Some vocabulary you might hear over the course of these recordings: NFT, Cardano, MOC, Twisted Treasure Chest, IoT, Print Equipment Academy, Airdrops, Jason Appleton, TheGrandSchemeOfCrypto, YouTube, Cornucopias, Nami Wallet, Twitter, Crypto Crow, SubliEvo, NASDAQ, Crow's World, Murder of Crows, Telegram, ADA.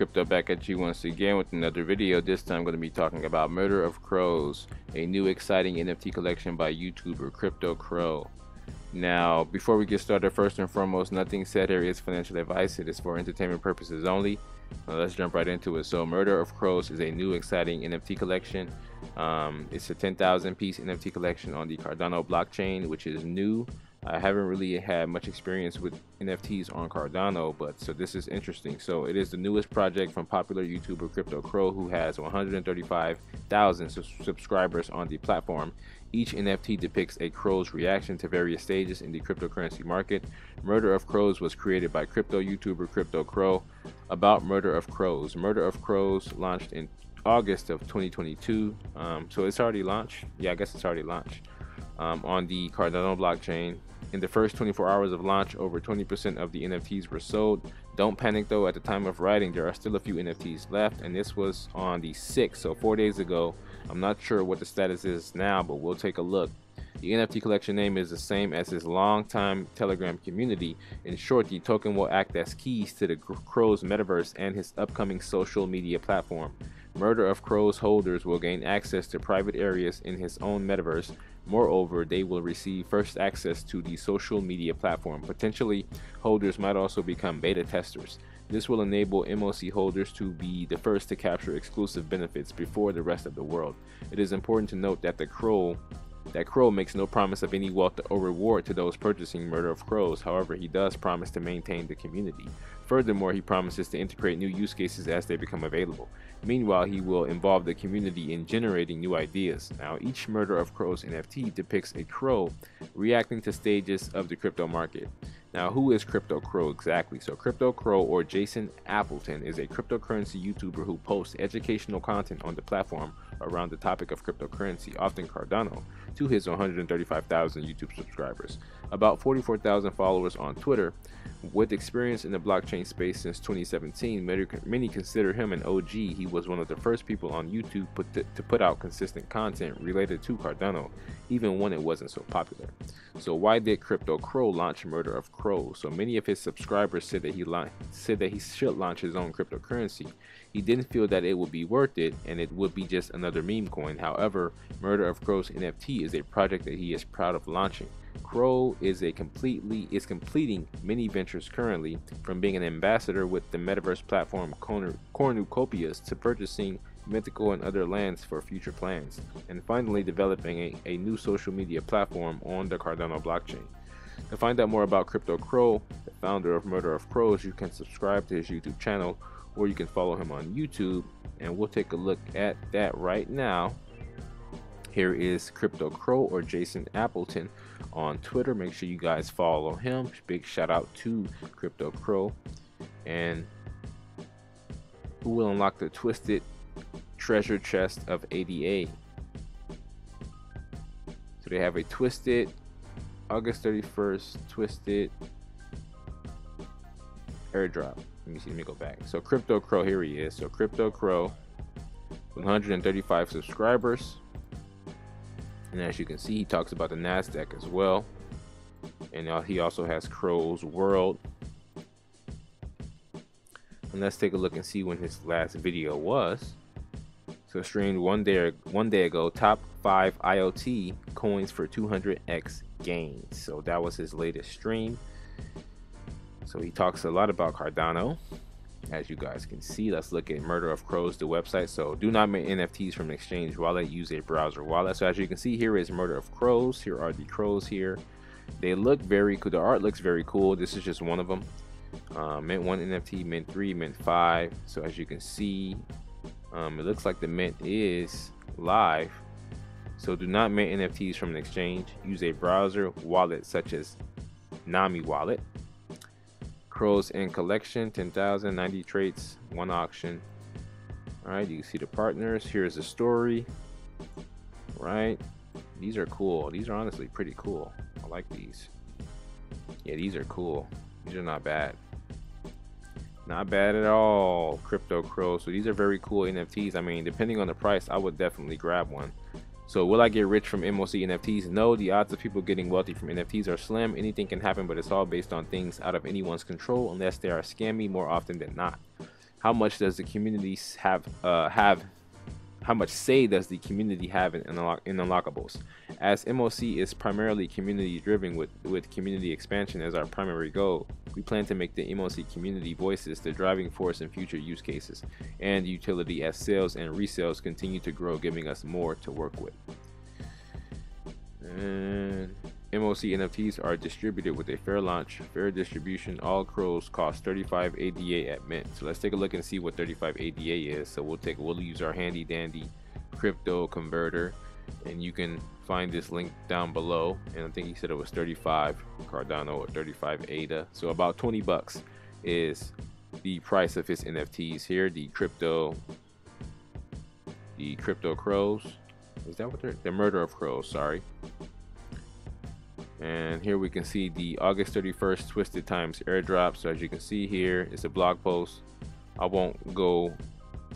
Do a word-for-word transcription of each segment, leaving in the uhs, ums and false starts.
Crypto back at you once again with another video. This time I'm going to be talking about Murder of Crows, a new exciting N F T collection by YouTuber Crypto Crow. Now, before we get started, first and foremost, nothing said here is financial advice. It is for entertainment purposes only. Now, let's jump right into it. So, Murder of Crows is a new exciting N F T collection. Um, it's a ten thousand piece N F T collection on the Cardano blockchain, which is new. I haven't really had much experience with N F Ts on Cardano, but so this is interesting. So it is the newest project from popular YouTuber Crypto Crow, who has one hundred thirty-five thousand su subscribers on the platform. Each N F T depicts a crow's reaction to various stages in the cryptocurrency market. Murder of Crows was created by crypto YouTuber Crypto Crow. About Murder of Crows. Murder of Crows launched in August of twenty twenty-two. Um, so it's already launched. Yeah, I guess it's already launched um, on the Cardano blockchain. In the first twenty-four hours of launch, over twenty percent of the N F Ts were sold. Don't panic though, at the time of writing, there are still a few N F Ts left, and this was on the sixth, so four days ago. I'm not sure what the status is now, but we'll take a look. The N F T collection name is the same as his longtime Telegram community. In short, the token will act as keys to the Crow's metaverse and his upcoming social media platform. Murder of Crows holders will gain access to private areas in his own metaverse. Moreover, they will receive first access to the social media platform. Potentially, holders might also become beta testers. This will enable M O C holders to be the first to capture exclusive benefits before the rest of the world. It is important to note that the Crow That Crow makes no promise of any wealth or reward to those purchasing Murder of Crows. However, he does promise to maintain the community. Furthermore, he promises to integrate new use cases as they become available. Meanwhile, he will involve the community in generating new ideas. Now, each Murder of Crows N F T depicts a crow reacting to stages of the crypto market. Now, who is Crypto Crow exactly? So Crypto Crow, or Jason Appleton, is a cryptocurrency YouTuber who posts educational content on the platform around the topic of cryptocurrency, often Cardano, to his one hundred thirty-five thousand YouTube subscribers. About forty-four thousand followers on Twitter. With experience in the blockchain space since twenty seventeen, many, many consider him an O G. He was one of the first people on YouTube put to, to put out consistent content related to Cardano, even when it wasn't so popular. So why did Crypto Crow launch Murder of Crows? So many of his subscribers said that he said that he should launch his own cryptocurrency. He didn't feel that it would be worth it, and it would be just another meme coin. However, Murder of Crows N F T is a project that he is proud of launching. Crow is a completely is completing many ventures currently, from being an ambassador with the metaverse platform Cornucopias to purchasing mythical and other lands for future plans, and finally developing a, a new social media platform on the Cardano blockchain. To find out more about Crypto Crow, the founder of Murder of Crows, you can subscribe to his YouTube channel, or you can follow him on YouTube, and we'll take a look at that right now. Here is Crypto Crow, or Jason Appleton, on Twitter. Make sure you guys follow him. Big shout out to Crypto Crow. And who will unlock the Twisted Treasure Chest of A D A? So they have a Twisted, August thirty-first, Twisted airdrop. Let me see, let me go back. So Crypto Crow, here he is. So Crypto Crow, one hundred thirty-five subscribers. And as you can see, he talks about the NASDAQ as well. And uh, he also has Crow's World. And let's take a look and see when his last video was. So streamed one day one day ago, top five I O T coins for two hundred X gains. So that was his latest stream. So he talks a lot about Cardano. As you guys can see, let's look at Murder of Crows, the website. So do not mint N F Ts from an exchange wallet, use a browser wallet. So as you can see, here is Murder of Crows. Here are the crows here. They look very cool. The art looks very cool. This is just one of them. Uh, mint one N F T, mint three, mint five. So as you can see, um, it looks like the mint is live. So do not mint N F Ts from an exchange. Use a browser wallet such as Nami Wallet. Crows in collection, ten thousand, ninety traits, one auction. All right, you can see the partners. Here's the story, right? These are cool. These are honestly pretty cool. I like these. Yeah, these are cool. These are not bad. Not bad at all, Crypto Crow. So these are very cool N F Ts. I mean, depending on the price, I would definitely grab one. So will I get rich from M O C N F Ts? No, the odds of people getting wealthy from N F Ts are slim. Anything can happen, but it's all based on things out of anyone's control, unless they are scammy more often than not. how much does the community have uh, have how much say does the community have in, unlock in unlockables? As M O C is primarily community driven with, with community expansion as our primary goal, we plan to make the M O C community voices the driving force in future use cases and utility as sales and resales continue to grow, giving us more to work with. And M O C N F Ts are distributed with a fair launch, fair distribution. All crows cost thirty-five A D A at mint. So let's take a look and see what thirty-five A D A is. So we'll take we'll use our handy dandy crypto converter, and you can find this link down below. And I think he said it was thirty-five Cardano or thirty-five A D A. So about twenty bucks is the price of his N F Ts here. The crypto, the crypto crows. Is that what they're? The Murder of Crows. Sorry. And here we can see the August thirty-first Twisted Times airdrop. So as you can see here, it's a blog post. I won't go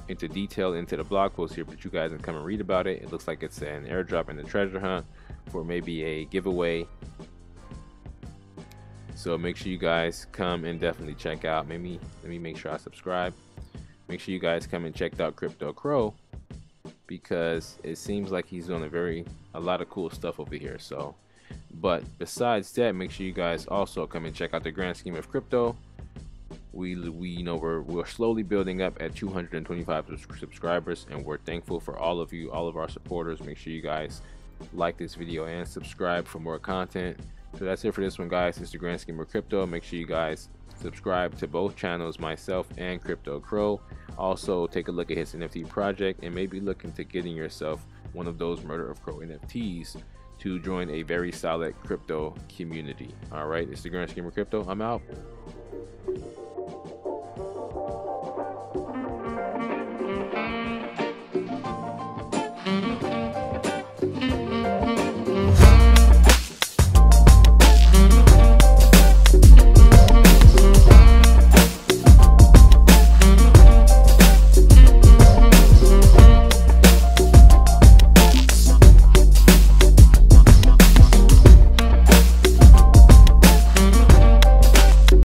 into detail into the blog post here, but you guys can come and read about it. It looks like it's an airdrop in the treasure hunt for maybe a giveaway. So make sure you guys come and definitely check out. Maybe let me make sure I subscribe. Make sure you guys come and check out Crypto Crow, because it seems like he's doing a very a lot of cool stuff over here. So. But besides that, make sure you guys also come and check out the grand scheme of crypto. We, we you know, we're, we're slowly building up at two hundred twenty-five subscribers, and we're thankful for all of you, all of our supporters. Make sure you guys like this video and subscribe for more content. So that's it for this one, guys. It's the grand scheme of crypto. Make sure you guys subscribe to both channels, myself and Crypto Crow. Also, take a look at his N F T project and maybe look into getting yourself one of those Murder of Crow N F Ts to join a very solid crypto community. All right, it's the grand scheme of crypto. I'm out.